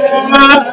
Bye.